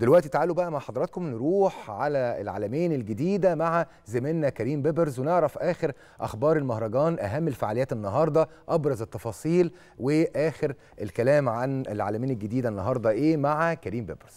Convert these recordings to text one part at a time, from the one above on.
دلوقتي تعالوا بقى مع حضراتكم نروح على العلمين الجديدة مع زميلنا كريم بيبرز ونعرف آخر أخبار المهرجان، أهم الفعاليات النهاردة، أبرز التفاصيل وآخر الكلام عن العلمين الجديدة النهاردة إيه مع كريم بيبرز.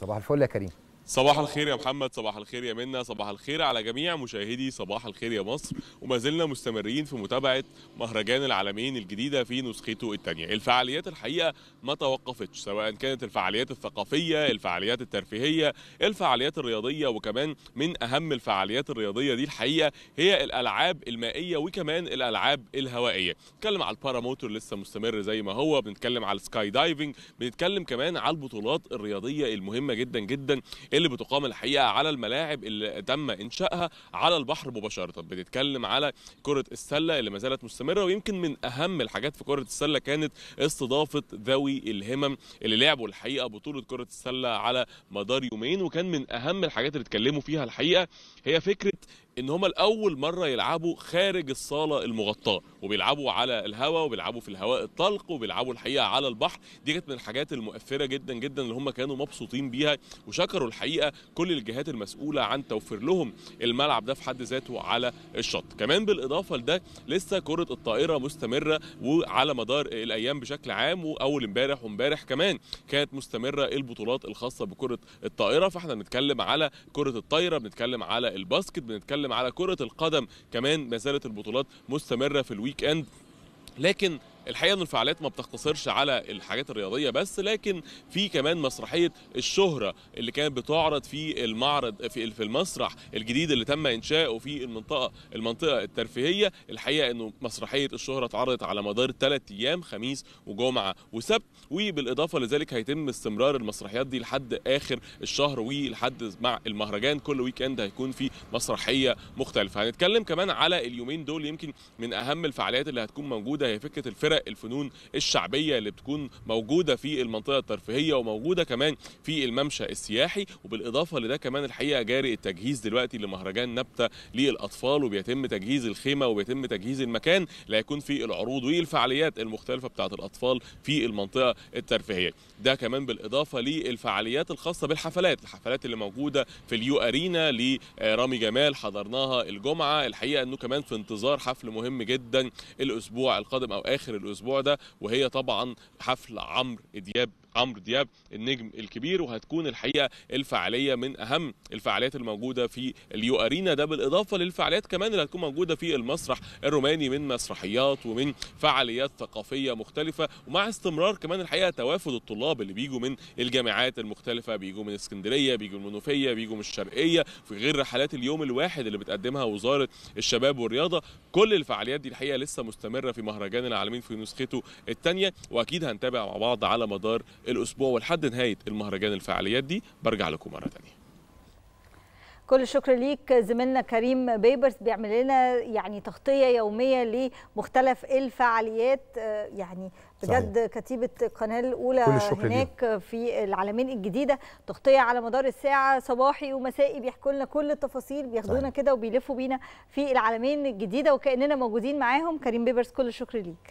صباح الفل يا كريم. صباح الخير يا محمد، صباح الخير يا منى، صباح الخير على جميع مشاهدي صباح الخير يا مصر. وما زلنا مستمرين في متابعة مهرجان العلمين الجديدة في نسخته الثانية. الفعاليات الحقيقة ما توقفتش، سواء كانت الفعاليات الثقافية، الفعاليات الترفيهية، الفعاليات الرياضية، وكمان من أهم الفعاليات الرياضية دي الحقيقة هي الألعاب المائية وكمان الألعاب الهوائية. بنتكلم على الباراموتور لسه مستمر زي ما هو، بنتكلم على السكاي دايفنج، بنتكلم كمان على البطولات الرياضية المهمة جدا جدا اللي بتقام الحقيقه على الملاعب اللي تم انشائها على البحر مباشره. بنتكلم على كره السله اللي ما زالت مستمره، ويمكن من اهم الحاجات في كره السله كانت استضافه ذوي الهمم اللي لعبوا الحقيقه بطوله كره السله على مدار يومين، وكان من اهم الحاجات اللي اتكلموا فيها الحقيقه هي فكره ان هم الاول مره يلعبوا خارج الصاله المغطاه، وبيلعبوا على الهواء وبيلعبوا في الهواء الطلق وبيلعبوا الحقيقه على البحر. دي كانت من الحاجات المؤثره جدا جدا اللي هم كانوا مبسوطين بيها، وشكروا الحقيقه كل الجهات المسؤوله عن توفير لهم الملعب ده في حد ذاته على الشط. كمان بالاضافه لده لسه كره الطائره مستمره وعلى مدار الايام بشكل عام، واول امبارح وامبارح كمان كانت مستمره البطولات الخاصه بكره الطائره. فاحنا بنتكلم على كره الطائره، بنتكلم على الباسكت، بنتكلم على كره القدم، كمان ما زالت البطولات مستمره في الويك اند. لكن الحقيقه ان الفعاليات ما بتقتصرش على الحاجات الرياضيه بس، لكن في كمان مسرحيه الشهره اللي كانت بتعرض في المعرض في المسرح الجديد اللي تم انشاؤه في المنطقه الترفيهيه. الحقيقه انه مسرحيه الشهره اتعرضت على مدار 3 ايام، خميس وجمعه وسبت، وبالاضافه لذلك هيتم استمرار المسرحيات دي لحد اخر الشهر ولحد مع المهرجان. كل ويك اند هيكون في مسرحيه مختلفه. هنتكلم كمان على اليومين دول، يمكن من اهم الفعاليات اللي هتكون موجوده هي فكره الفرق الفنون الشعبيه اللي بتكون موجوده في المنطقه الترفيهيه وموجوده كمان في الممشى السياحي. وبالاضافه لده كمان الحقيقه جاري التجهيز دلوقتي لمهرجان نبته للاطفال، وبيتم تجهيز الخيمه وبيتم تجهيز المكان اللي هيكون فيه العروض والفعاليات المختلفه بتاعه الاطفال في المنطقه الترفيهيه. ده كمان بالاضافه للفعاليات الخاصه بالحفلات، الحفلات اللي موجوده في اليو ارينا لرامي جمال حضرناها الجمعه. الحقيقه انه كمان في انتظار حفل مهم جدا الاسبوع القادم او اخر الاسبوع ده، وهي طبعا حفل عمرو دياب النجم الكبير، وهتكون الحقيقه الفعاليه من اهم الفعاليات الموجوده في اليو ارينا. ده بالاضافه للفعاليات كمان اللي هتكون موجوده في المسرح الروماني من مسرحيات ومن فعاليات ثقافيه مختلفه، ومع استمرار كمان الحقيقه توافد الطلاب اللي بيجوا من الجامعات المختلفه، بيجوا من اسكندريه، بيجوا من المنوفيه، بيجوا من الشرقيه، في غير رحلات اليوم الواحد اللي بتقدمها وزاره الشباب والرياضه. كل الفعاليات دي الحقيقه لسه مستمره في مهرجان العالمين في نسخته الثانيه، واكيد هنتابع مع بعض على مدار الأسبوع ولحد نهاية المهرجان الفعاليات دي. برجع لكم مرة تانية. كل الشكر ليك زميلنا كريم بيبرز، بيعمل لنا يعني تغطية يومية لمختلف الفعاليات، يعني بجد كتيبة القناة الأولى هناك في العلمين الجديدة تغطية على مدار الساعة صباحي ومسائي، بيحكوا لنا كل التفاصيل، بياخدونا كده وبيلفوا بينا في العلمين الجديدة وكأننا موجودين معاهم. كريم بيبرز كل الشكر ليك.